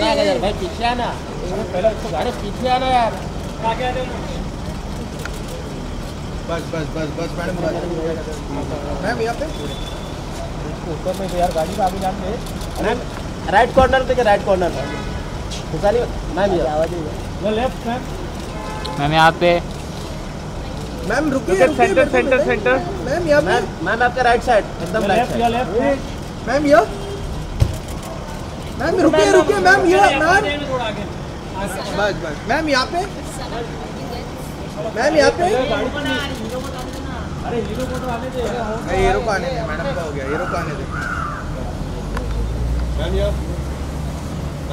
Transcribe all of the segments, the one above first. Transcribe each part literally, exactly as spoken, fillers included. यार भाई, पीछे आना, अरे पीछे आना यार, बस बस बस बस मैडम मैम यहाँ पे ऊपर में यार गाड़ी का आगे जाते हैं। राइट कॉर्नर पे, राइट कॉर्नर मैम, आवाज लेफ्ट मैम, मैम यहाँ पे मैम रुकिए, सेंटर सेंटर सेंटर मैम यहाँ मैम मैम आपका राइट साइड एकदम लेफ्ट लेफ्ट मैम यहाँ मैम रुकिए रुकिए मैम यहाँ मैम बस बस मैम यहाँ पे मैम यहाँ पे अरे हीरो को तो आने दे, हीरो को आने दे मैडम का हो गया, हीरो को आने दे मैम यहाँ।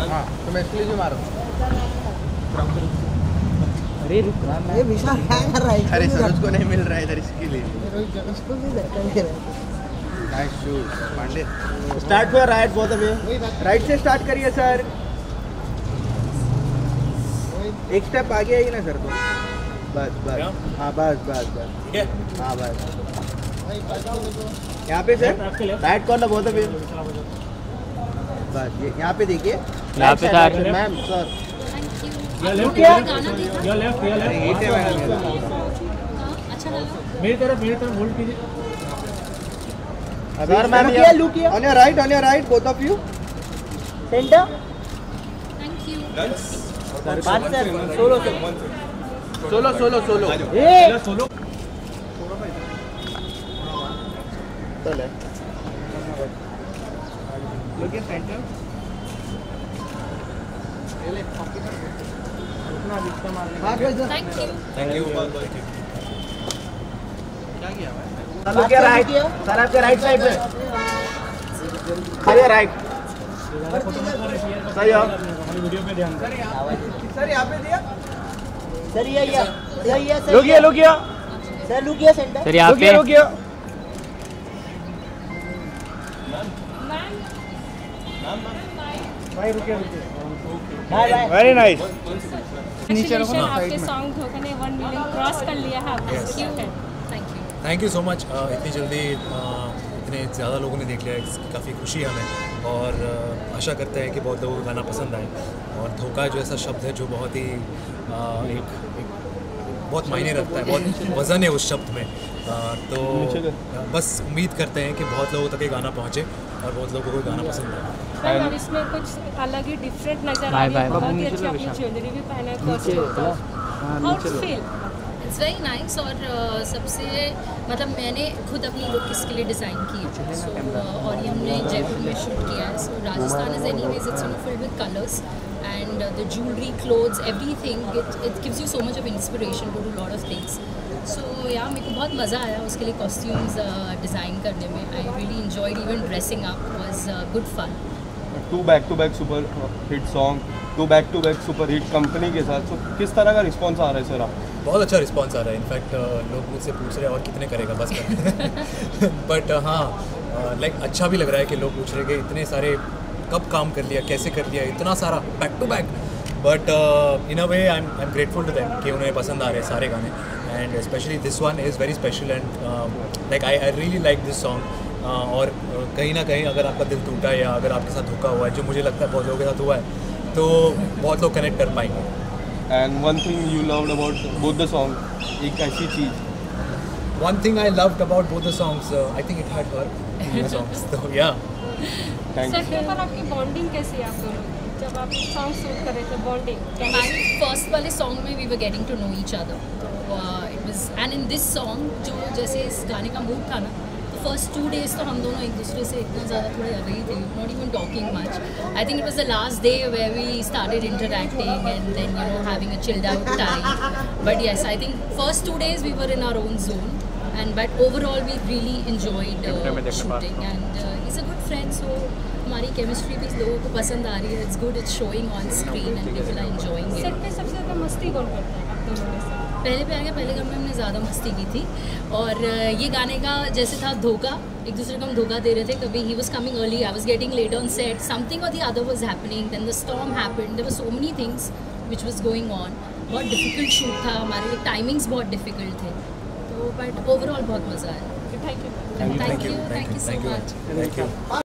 हाँ तो मैं इसलिए जो मारूँ ये विशाल क्या कर रहा है, अरे सरोज को नहीं मिल रहा है इधर, इसके लिए उसको भी धक्का दे रहा है। नाइस शूट पांडे, स्टार्ट हुआ राइट, बहुत अभी राइट से स्टार्ट करिए सर, एक स्टेप आगे आइए ना सर, तो बस बस हाँ बस बस बस ठीक है हाँ बस यहाँ पे सर राइट कॉर्नर, बहुत अभी बस यहाँ पे देखिए, यहाँ पे मैम सर या लेफ्ट या लेफ्ट या लेफ्ट अच्छा लगा, मेरी तरफ मेरी तरफ होल्ड कीजिए सर मैम, ये लुक किया on your right, on your right both of you centre, thank you sir, बात sir solo solo solo solo a solo तो ले लुक एट सेंटर ले पॉकेट राइट साइड में खड़े, राइट सही हो सर, यहाँ पे दिया सर, ये सर रुकिए रुकिए सर रुकिए सेंटर सर यहाँ पे रुकिए भाई रुकिए रुकिए वेरी नाइस। आपके सॉन्ग धोखने वन मिलियन क्रॉस कर लिया है, thank you thank you so much. इतनी जल्दी इतने ज़्यादा लोगों ने देख लिया, काफ़ी खुशी है हमें, और आशा करते हैं कि बहुत लोगों को गाना पसंद आए। और धोखा जो ऐसा शब्द है जो बहुत ही एक बहुत मायने रखता है, बहुत वज़न है उस शब्द में, तो बस उम्मीद करते हैं कि बहुत लोगों तक ये गाना पहुँचे और बहुत लोगों को गाना पसंद आए। और इसमें कुछ अलग ही डिफरेंट नजर आ रहा है, बहुत ही अच्छा आपने ज्वेलरी भी पहना है, costume feel it's very nice. और सबसे मतलब मैंने खुद अपनी लुक इसके लिए डिज़ाइन की, सो और ये हमने जयपुर में शूट किया है, so Rajasthan is anyways it's full with colours and the jewellery, clothes, everything, it gives you so much of inspiration to do lot of things. So यार मेरे को बहुत मज़ा आया उसके लिए कॉस्ट्यूम्स डिज़ाइन करने में, I really enjoyed, even dressing up was good fun. To back to back super hit song, to back to back super hit company के साथ, तो किस तरह का रिस्पांस आ रहा है सर आप? बहुत अच्छा रिस्पांस आ रहा है, इनफैक्ट लोग मुझसे पूछ रहे हैं और कितने करेगा बस कर बट हाँ लाइक अच्छा भी लग रहा है कि लोग पूछ रहे हैं कि इतने सारे कब काम कर लिया, कैसे कर लिया, इतना सारा back to back, but in a way I am I am grateful to them कि उन्हें पसंद आ रहे हैं सारे गाने, and specially this one is very special and like I I really like this song. और कहीं ना कहीं अगर आपका दिल टूटा है या अगर आपके साथ धोखा हुआ है, जो मुझे लगता है बहुत लोगों के साथ हुआ है, तो बहुत लोग कनेक्ट कर पाएंगे। And one thing you loved about both the song, एक ऐसी चीज़ one thing I loved about both the songs, I think it had work songs, तो या थैंक यू। सर पर आपकी बॉन्डिंग कैसी है आप दोनों, जब आप सॉन्ग शूट कर रहे थे बॉन्डिंग? हमारे फर्स्ट वाले सॉन्ग में we were getting to know each other, तो it was, and in this song जो जैसे इस गाने का मूड था ना, फर्स्ट टू डेज तो हम दोनों एक दूसरे से इतना ज़्यादा थोड़े अवेयर थे, not even talking much. I think it was the last day where we started interacting and then you know having a chilled out time, but yes I think first two days we were in our own zone and but overall we really enjoyed shooting and he is a good friend, so हमारी chemistry भी लोगों को पसंद आ रही है, it's good, it's showing on screen and people are enjoying it. Set पे सबसे ज़्यादा मस्ती कौन करता है आप दोनों में? पहले पे आ गया, पहले गाने में हमने ज़्यादा मस्ती की थी, और ये गाने का जैसे था धोखा, एक दूसरे को हम धोखा दे रहे थे, कभी he was coming early, I was getting late on set, something और the other was happening, then the storm happened, there were so many things which was going on. बहुत डिफिकल्ट शूट था हमारे लिए, टाइमिंग्स बहुत difficult थे, तो but overall बहुत मज़ा आया। Thank you thank you thank you so much.